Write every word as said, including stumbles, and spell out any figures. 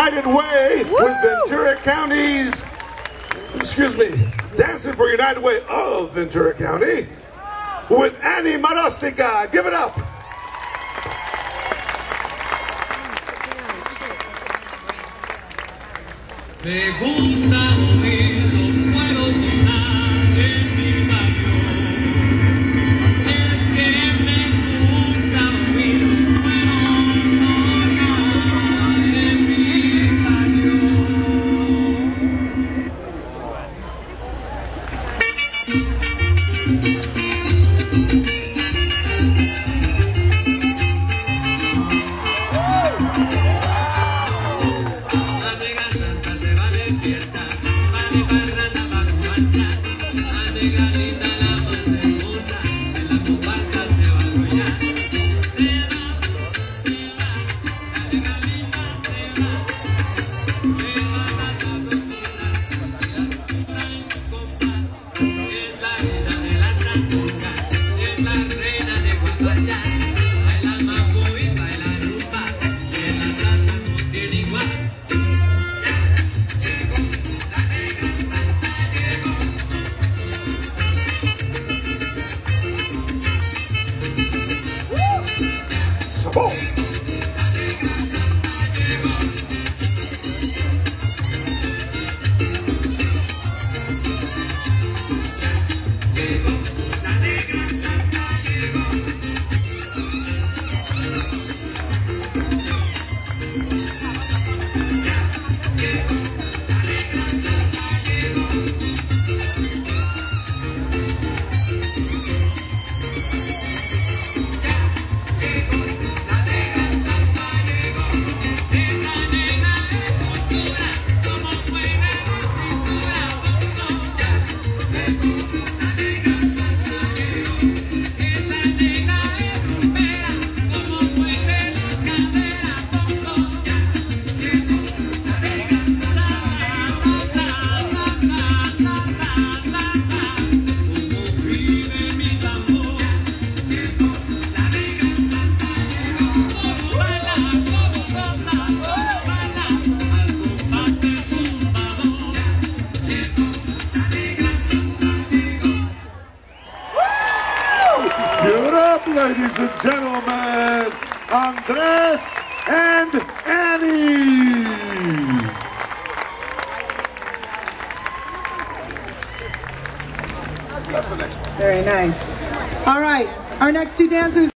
United Way with Ventura County's, excuse me, dancing for United Way of Ventura County with Annie Marostica. Give it up. Me gusta oír los cueros sonar en mi mayor. Es que me gusta oír los cueros sonar en mi mayor. Ladies and gentlemen, Andres and Annie. Very nice. All right, our next two dancers.